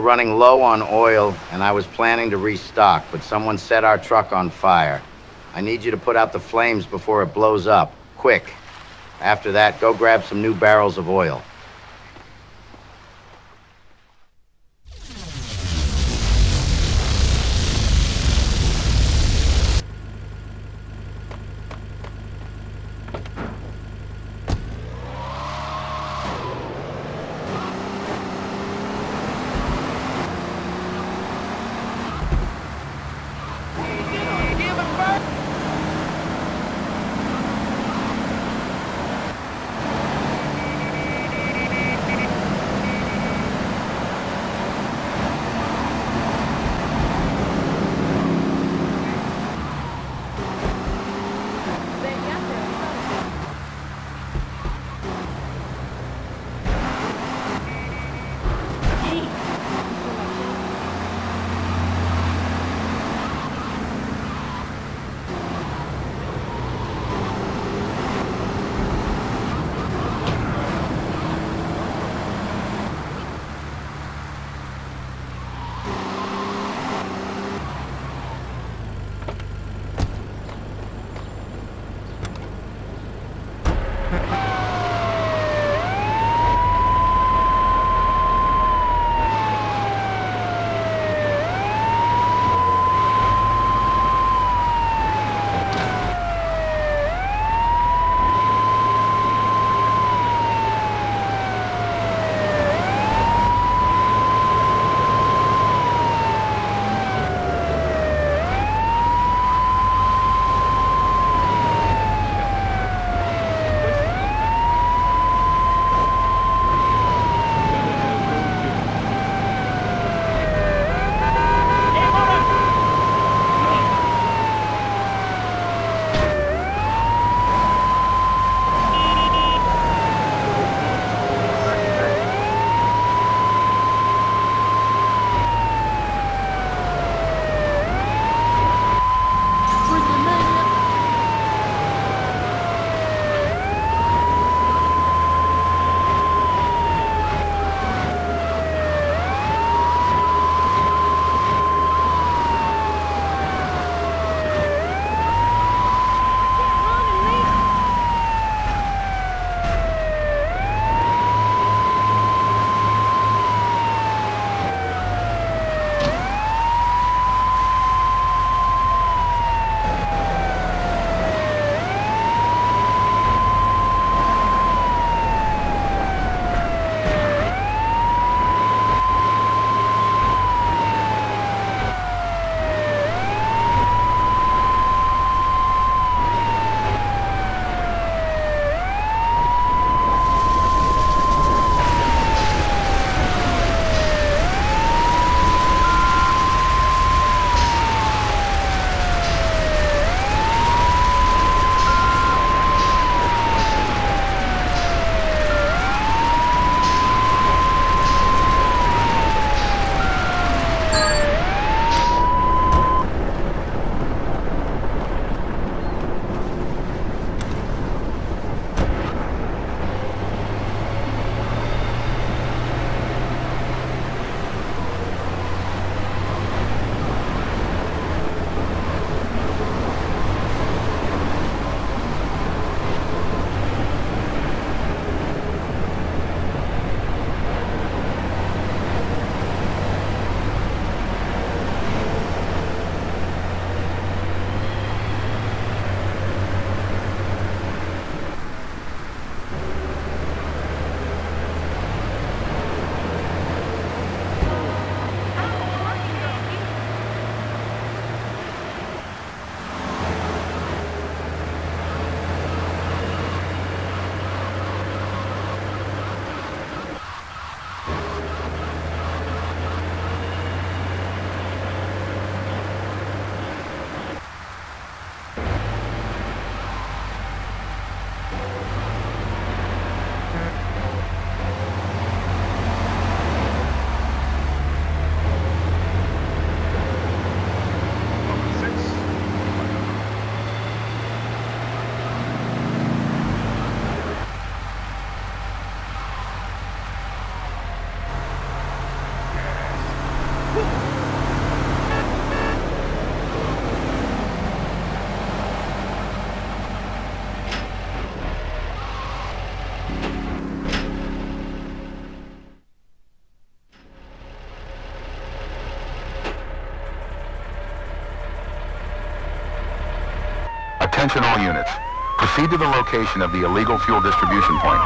We're running low on oil, and I was planning to restock, but someone set our truck on fire. I need you to put out the flames before it blows up. Quick. After that, go grab some new barrels of oil. Attention all units. Proceed to the location of the illegal fuel distribution point.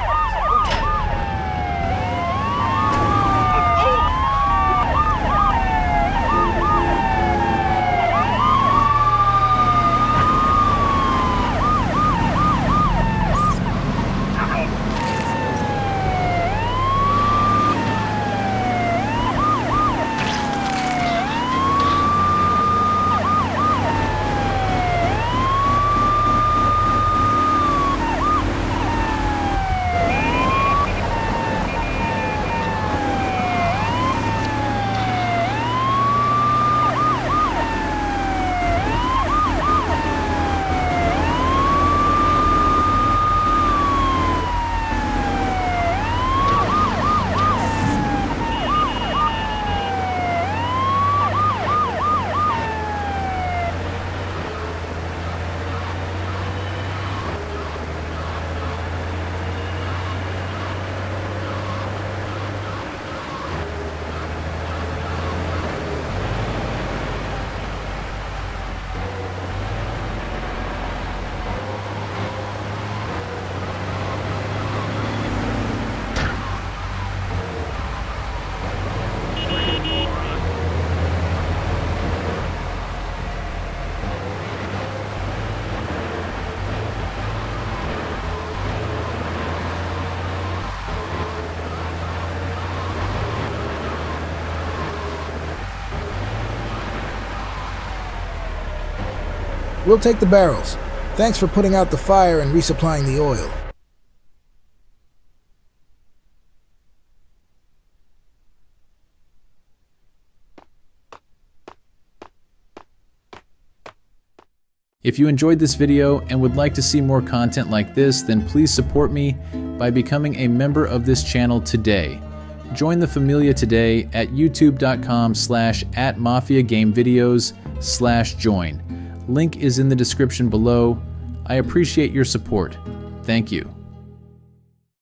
We'll take the barrels. Thanks for putting out the fire and resupplying the oil. If you enjoyed this video and would like to see more content like this, then please support me by becoming a member of this channel today. Join the Familia today at youtube.com/@mafiagamevideos/join. Link is in the description below. I appreciate your support. Thank you.